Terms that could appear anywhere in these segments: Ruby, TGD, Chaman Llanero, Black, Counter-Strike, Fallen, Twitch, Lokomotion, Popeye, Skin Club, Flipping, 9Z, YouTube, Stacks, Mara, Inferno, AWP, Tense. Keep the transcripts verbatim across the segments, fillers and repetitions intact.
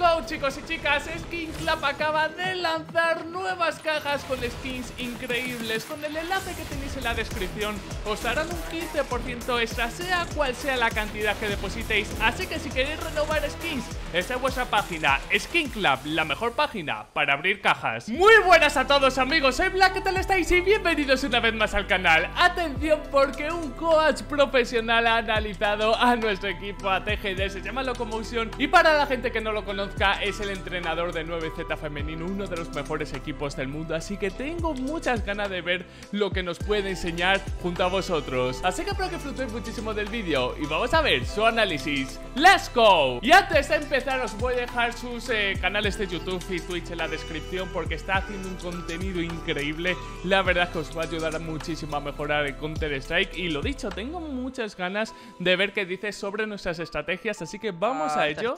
go, chicos y chicas. Skin Club acaba de lanzar nuevas cajas con skins increíbles. Con el enlace que tenéis en la descripción os darán un quince por ciento extra, sea cual sea la cantidad que depositéis. Así que si queréis renovar skins, esta es vuestra página. Skin Club, la mejor página para abrir cajas. Muy buenas a todos, amigos. Soy Black, ¿qué tal estáis? Y bienvenidos una vez más al canal. Atención, porque un coach profesional ha analizado a nuestro equipo, a T G D. Se llama Lokomotion y para la gente que no lo conozca, es el entrenador de nueve Z femenino, uno de los mejores equipos del mundo. Así que tengo muchas ganas de ver lo que nos puede enseñar junto a vosotros. Así que espero que disfrutéis muchísimo del vídeo y vamos a ver su análisis. ¡Let's go! Y antes de empezar os voy a dejar sus eh, canales de YouTube y Twitch en la descripción, porque está haciendo un contenido increíble. La verdad es que os va a ayudar muchísimo a mejorar el Counter-Strike. Y lo dicho, tengo muchas ganas de ver qué dice sobre nuestras estrategias. Así que vamos ah, a ello.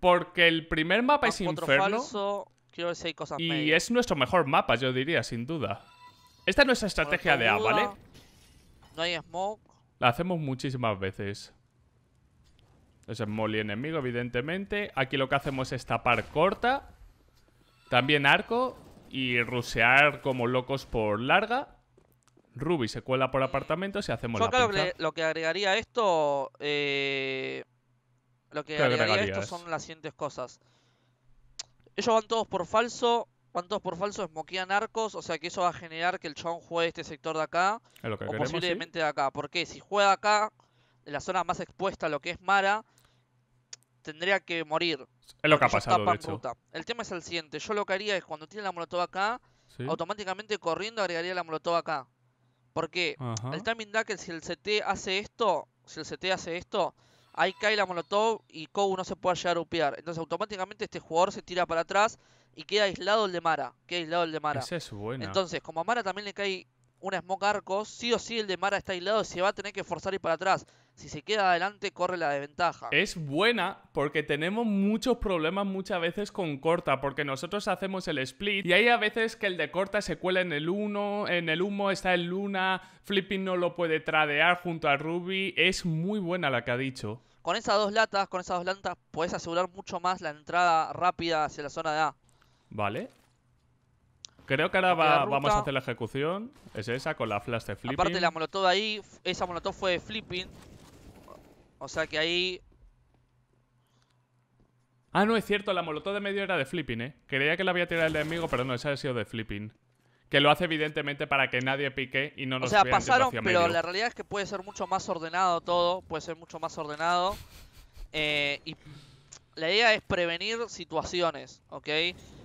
Porque el primer mapa es Inferno. Falso. Quiero ver si hay cosas y medio. Es nuestro mejor mapa, yo diría, sin duda. Esta es nuestra estrategia de A, duda, ¿vale? No hay smoke. La hacemos muchísimas veces. Es smoke y enemigo, evidentemente. Aquí lo que hacemos es tapar corta. También arco. Y rusear como locos por larga. Ruby se cuela por apartamentos y hacemos yo la pinza. Lo, lo que agregaría esto... Eh... Lo que agregaría esto son las siguientes cosas. Ellos van todos por falso. Van todos por falso, smokean arcos. O sea que eso va a generar que el chabón juegue este sector de acá. Es lo que o queremos, posiblemente ¿sí? de acá. Porque si juega acá, en la zona más expuesta a lo que es Mara, tendría que morir. Es lo que ha pasado, de hecho. Ruta. El tema es el siguiente. Yo lo que haría es, cuando tiene la molotov acá, ¿sí? automáticamente corriendo agregaría la molotov acá. Porque ajá. el timing da que si el C T hace esto, si el C T hace esto, ahí cae la molotov y Kou no se puede llegar a upear. Entonces automáticamente este jugador se tira para atrás y queda aislado el de Mara. Queda aislado el de Mara. Esa es buena. Entonces, como a Mara también le cae una smoke arcos, sí o sí el de Mara está aislado y se va a tener que forzar ir para atrás. Si se queda adelante, corre la desventaja. Es buena porque tenemos muchos problemas muchas veces con corta, porque nosotros hacemos el split y hay a veces que el de corta se cuela en el uno, en el humo está el Luna, Flipping no lo puede tradear junto a Ruby. Es muy buena la que ha dicho. Con esas dos latas, con esas dos latas puedes asegurar mucho más la entrada rápida hacia la zona de A. Vale. Creo que ahora va, vamos a hacer la ejecución. Es esa, con la flash de Flipping. Aparte la molotov ahí, esa molotov fue de Flipping. O sea que ahí... Ah, no, es cierto, la molotov de medio era de Flipping, eh. Creía que la había tirado el enemigo, pero no, esa ha sido de Flipping. Que lo hace evidentemente para que nadie pique y no nos... O sea, pasaron, pero medio. La realidad es que puede ser mucho más ordenado todo. Puede ser mucho más ordenado. Eh, y la idea es prevenir situaciones, ¿ok?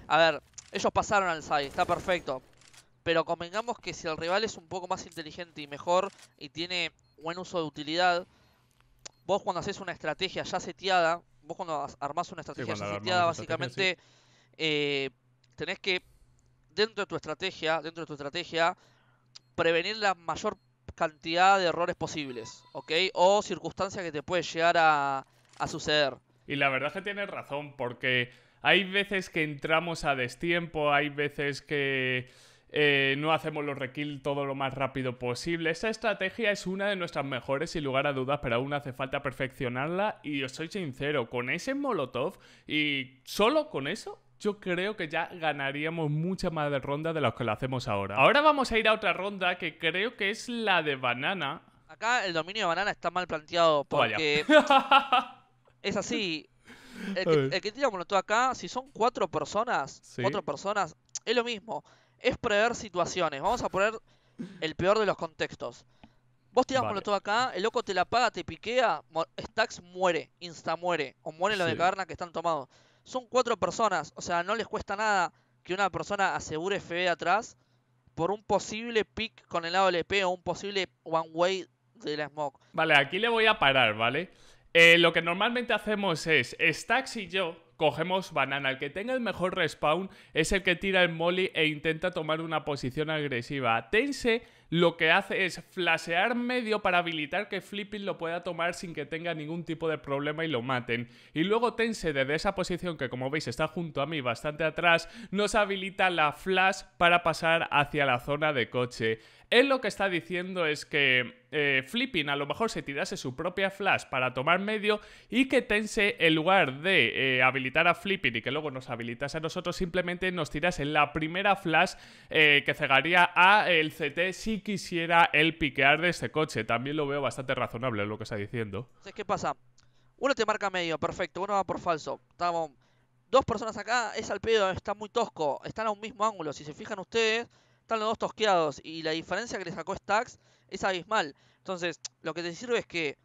A ver... Ellos pasaron al side, está perfecto. Pero convengamos que si el rival es un poco más inteligente y mejor y tiene buen uso de utilidad, vos cuando haces una estrategia ya seteada, vos cuando armás una estrategia sí, ya seteada, básicamente estrategia, sí. eh, tenés que, dentro de tu estrategia, dentro de tu estrategia, prevenir la mayor cantidad de errores posibles, ¿ok? O circunstancias que te pueden llegar a, a suceder. Y la verdad es que tienes razón, porque... Hay veces que entramos a destiempo, hay veces que eh, no hacemos los rekill todo lo más rápido posible. Esa estrategia es una de nuestras mejores, sin lugar a dudas, pero aún hace falta perfeccionarla. Y os soy sincero, con ese molotov y solo con eso, yo creo que ya ganaríamos mucha más de ronda de las que lo hacemos ahora. Ahora vamos a ir a otra ronda que creo que es la de banana. Acá el dominio de banana está mal planteado porque es así... El que, el que tira molotov acá, si son cuatro personas, sí. cuatro personas, es lo mismo. Es prever situaciones. Vamos a poner el peor de los contextos. Vos tirás vale. molotov acá, el loco te la paga, te piquea, Stacks muere, insta muere, o muere los sí. de caverna que están tomados. Son cuatro personas, o sea, no les cuesta nada que una persona asegure F B de atrás por un posible pick con el A W P o un posible one way de la smoke. Vale, aquí le voy a parar, ¿vale? Eh, lo que normalmente hacemos es, Stacks y yo cogemos banana. El que tenga el mejor respawn es el que tira el molly e intenta tomar una posición agresiva. Tense lo que hace es flashear medio para habilitar que Flipping lo pueda tomar sin que tenga ningún tipo de problema y lo maten. Y luego Tense, desde esa posición que como veis está junto a mí, bastante atrás, nos habilita la flash para pasar hacia la zona de coche. Él lo que está diciendo es que eh, Flipping a lo mejor se tirase su propia flash para tomar medio y que Tense, en lugar de eh, habilitar a Flipping y que luego nos habilitase a nosotros, simplemente nos tirase la primera flash eh, que cegaría a el C T si quisiera el piquear de este coche. También lo veo bastante razonable lo que está diciendo. ¿Qué pasa? Uno te marca medio, perfecto, uno va por falso. Estamos dos personas acá, es al pedo, está muy tosco, están a un mismo ángulo, si se fijan ustedes. Están los dos tosqueados y la diferencia que le sacó Stacks es abismal. Entonces, lo que te sirve es que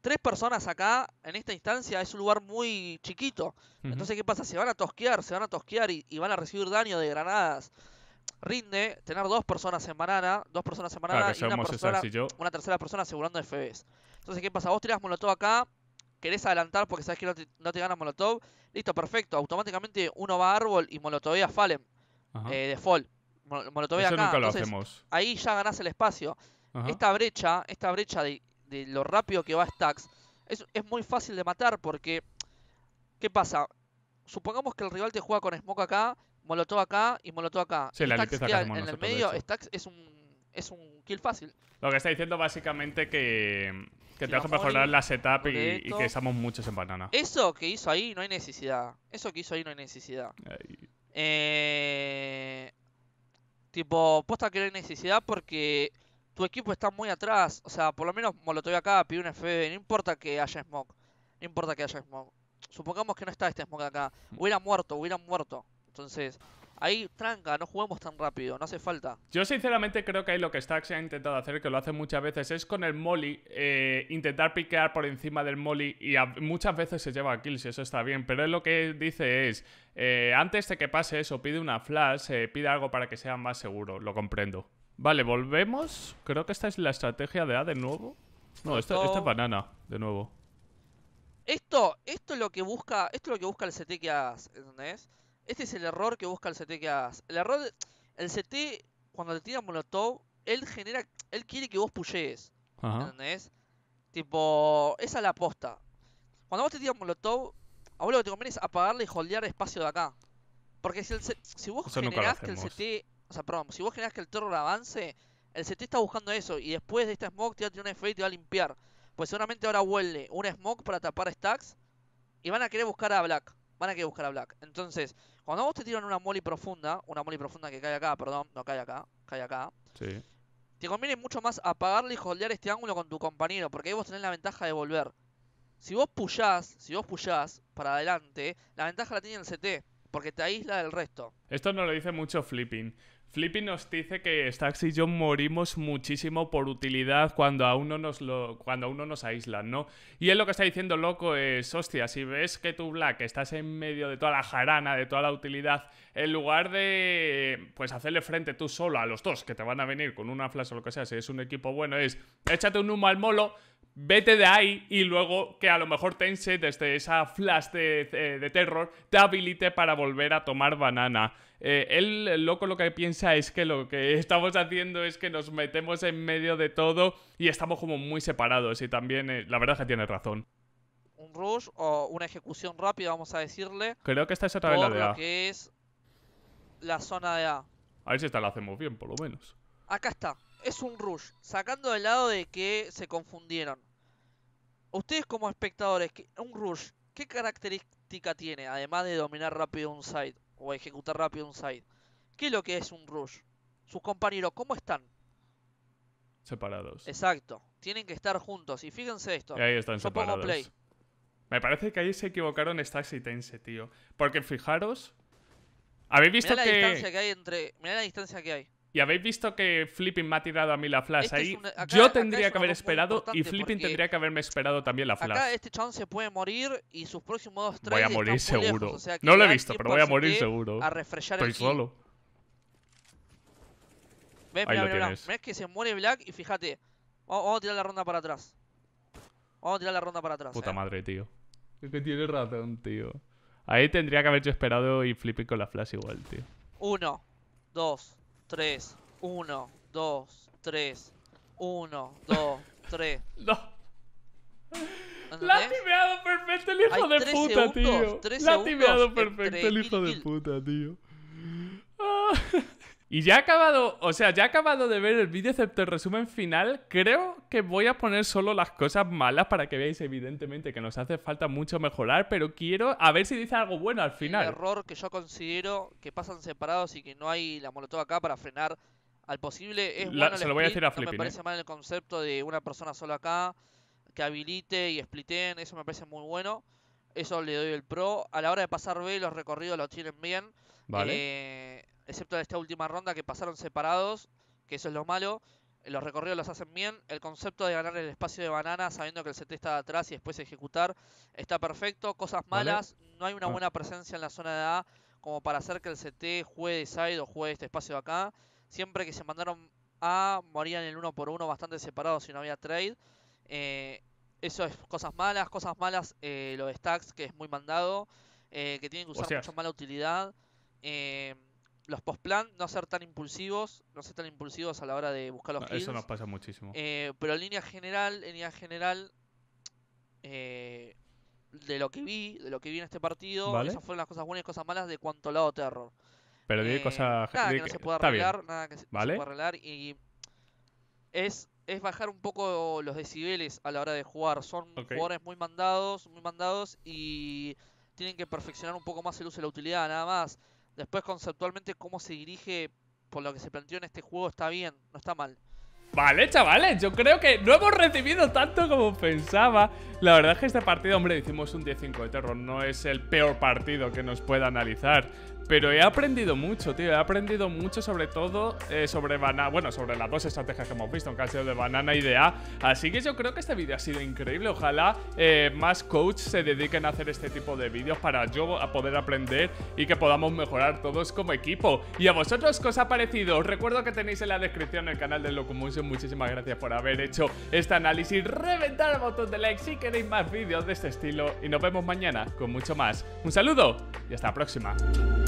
tres personas acá, en esta instancia, es un lugar muy chiquito. Uh-huh. Entonces, ¿qué pasa? Se van a tosquear, se van a tosquear y, y van a recibir daño de granadas. Rinde tener dos personas en banana, dos personas en banana claro, y una, persona, y yo. una tercera persona asegurando F Bs. Entonces, ¿qué pasa? Vos tirás molotov acá, querés adelantar porque sabés que no te, no te gana molotov. Listo, perfecto. Automáticamente uno va a árbol y molotovea Fallen. Uh-huh. eh, de fall. Molotovea acá, nunca lo entonces, hacemos. Ahí ya ganás el espacio. Ajá. Esta brecha, esta brecha de, de lo rápido que va Stacks es, es muy fácil de matar porque... ¿Qué pasa? Supongamos que el rival te juega con Smoke acá, Molotov acá y Molotov acá. Sí, la limpieza acá en el medio, Stacks es un, es un kill fácil. Lo que está diciendo básicamente que... Que tenemos que mejorar la setup y, y que estamos muchos en banana. Eso que hizo ahí no hay necesidad. Eso que hizo ahí no hay necesidad. Ay. Eh... Tipo, posta que no hay necesidad porque tu equipo está muy atrás. O sea, por lo menos molotov acá, pide un F B. No importa que haya smoke. No importa que haya smoke. Supongamos que no está este smoke acá. Hubiera muerto, hubiera muerto. Entonces, ahí tranca, no juguemos tan rápido, no hace falta. Yo sinceramente creo que ahí lo que Stacks ha intentado hacer, que lo hace muchas veces, es con el molly, eh, intentar piquear por encima del molly y a, muchas veces se lleva a kills y eso está bien, pero él lo que dice es, eh, antes de que pase eso, pide una flash, eh, pide algo para que sea más seguro, lo comprendo. Vale, volvemos, creo que esta es la estrategia de A de nuevo. No, esto, esto es banana, de nuevo. Esto, esto es lo que busca, esto es lo que busca el C T que hagas, ¿entendés? Este es el error que busca el C T que hagas. El error... El C T, cuando te tira molotov, él genera... Él quiere que vos pushees. ¿Entendés? Tipo... Esa es la aposta. Cuando vos te tiras molotov, a vos lo que te conviene es apagarle y holdear espacio de acá. Porque si, el C... si vos eso generás que el C T... O sea, perdón. Si vos generás que el terror avance, el C T está buscando eso. Y después de esta smoke te va a tirar una F B y te va a limpiar. Pues seguramente ahora huele una smoke para tapar Stacks. Y van a querer buscar a Black. Van a querer buscar a Black. Entonces, cuando vos te tiran una molly profunda, una molly profunda que cae acá, perdón, no cae acá, cae acá, sí. Te conviene mucho más apagarle y holdear este ángulo con tu compañero, porque ahí vos tenés la ventaja de volver. Si vos pullás, si vos pullás para adelante, la ventaja la tiene el C T, porque te aísla del resto. Esto nos lo dice mucho Flipping. Flipping nos dice que Stacks y yo morimos muchísimo por utilidad cuando a uno nos, lo, cuando a uno nos aíslan, ¿no? Y él lo que está diciendo, loco, es, hostia, si ves que tú, Black, estás en medio de toda la jarana, de toda la utilidad, en lugar de, pues, hacerle frente tú solo a los dos que te van a venir con una flash o lo que sea, si es un equipo bueno, es, échate un humo al molo, vete de ahí y luego que a lo mejor Tense desde esa flash de, de, de terror te habilite para volver a tomar banana. Eh, él, el loco, lo que piensa es que lo que estamos haciendo es que nos metemos en medio de todo y estamos como muy separados y también eh, la verdad es que tiene razón. Un rush o una ejecución rápida, vamos a decirle. Creo que esta es otra vez la de A. Que es la zona de A. A ver si esta la hacemos bien, por lo menos. Acá está. Es un rush, sacando del lado de que se confundieron. Ustedes como espectadores, un rush, ¿qué característica tiene? Además de dominar rápido un side o ejecutar rápido un side. ¿Qué es lo que es un rush? Sus compañeros, ¿cómo están? Separados. Exacto, tienen que estar juntos. Y fíjense esto. Y ahí están yo separados. Pongo play. Me parece que ahí se equivocaron Stacks y Tense, tío. Porque fijaros... ¿Habéis visto mirá que...? La distancia que hay entre... Mirá la distancia que hay. Y habéis visto que Flipping me ha tirado a mí la flash este ahí. Una, acá, yo tendría que haber esperado y Flipping tendría que haberme esperado también la flash. Acá este chabón se puede morir y sus próximos dos tres. Voy a morir seguro. Lejos, o sea no lo he visto, pero voy a morir seguro. A refrescar estoy el solo. Ves, ahí mirá, lo mirá, tienes. Mirá que se muere Black y fíjate. Vamos, vamos a tirar la ronda para atrás. Vamos a tirar la ronda para atrás. Puta eh. madre, tío. Es que tiene razón, tío. Ahí tendría que haber yo esperado y Flipping con la flash igual, tío. Uno, dos. tres, uno, uno, dos, tres, uno, dos, tres. No. Latimeado perfecto el hijo de puta, tío. Latimeado perfecto el hijo de puta, tío. Y ya ha acabado, o sea, ya ha acabado de ver el vídeo, excepto el resumen final. Creo que voy a poner solo las cosas malas para que veáis, evidentemente, que nos hace falta mucho mejorar, pero quiero a ver si dice algo bueno al final. El error que yo considero que pasan separados y que no hay la molotov acá para frenar al posible es la, bueno, se lo voy a decir a Flipping, no me parece eh. mal el concepto de una persona sola acá, que habilite y spliten, eso me parece muy bueno. Eso le doy el pro. A la hora de pasar B, los recorridos los tienen bien. Vale. Eh, excepto en esta última ronda que pasaron separados, que eso es lo malo. Los recorridos los hacen bien. El concepto de ganar el espacio de banana sabiendo que el C T está atrás y después ejecutar está perfecto. Cosas malas, vale. No hay una buena presencia en la zona de A como para hacer que el C T juegue de side o juegue este espacio de acá. Siempre que se mandaron A, morían el uno por uno bastante separados si no había trade. Eh, eso es cosas malas. Cosas malas, eh, lo de Stacks, que es muy mandado, eh, que tienen que usar o sea. mucho mala utilidad. Eh, los post-plan, no ser tan impulsivos, no ser tan impulsivos a la hora de buscar los kills. Eso nos pasa muchísimo. Eh, pero en línea general, en línea general, eh, de lo que vi, de lo que vi en este partido, ¿vale? Esas fueron las cosas buenas y cosas malas de cuanto lado terror. Pero eh, di cosas... Nada di que no se pueda arreglar, nada que ¿vale? se pueda arreglar y es, es bajar un poco los decibeles a la hora de jugar. Son okay. jugadores muy mandados, muy mandados y tienen que perfeccionar un poco más el uso de la utilidad, nada más. Después, conceptualmente, cómo se dirige por lo que se planteó en este juego está bien, no está mal. Vale, chavales, yo creo que no hemos recibido tanto como pensaba. La verdad es que este partido, hombre, hicimos un diez cinco de terror. No es el peor partido que nos pueda analizar, pero he aprendido mucho, tío. He aprendido mucho, sobre todo eh, sobre banana. Bueno, sobre las dos estrategias que hemos visto, en caso de banana y de A. Así que yo creo que este vídeo ha sido increíble. Ojalá eh, más coaches se dediquen a hacer este tipo de vídeos para yo a poder aprender y que podamos mejorar todos como equipo. Y a vosotros, ¿qué os ha parecido? Os recuerdo que tenéis en la descripción el canal de Lokomotion. Muchísimas gracias por haber hecho este análisis. Reventad el botón de like si queréis más vídeos de este estilo y nos vemos mañana con mucho más. Un saludo y hasta la próxima.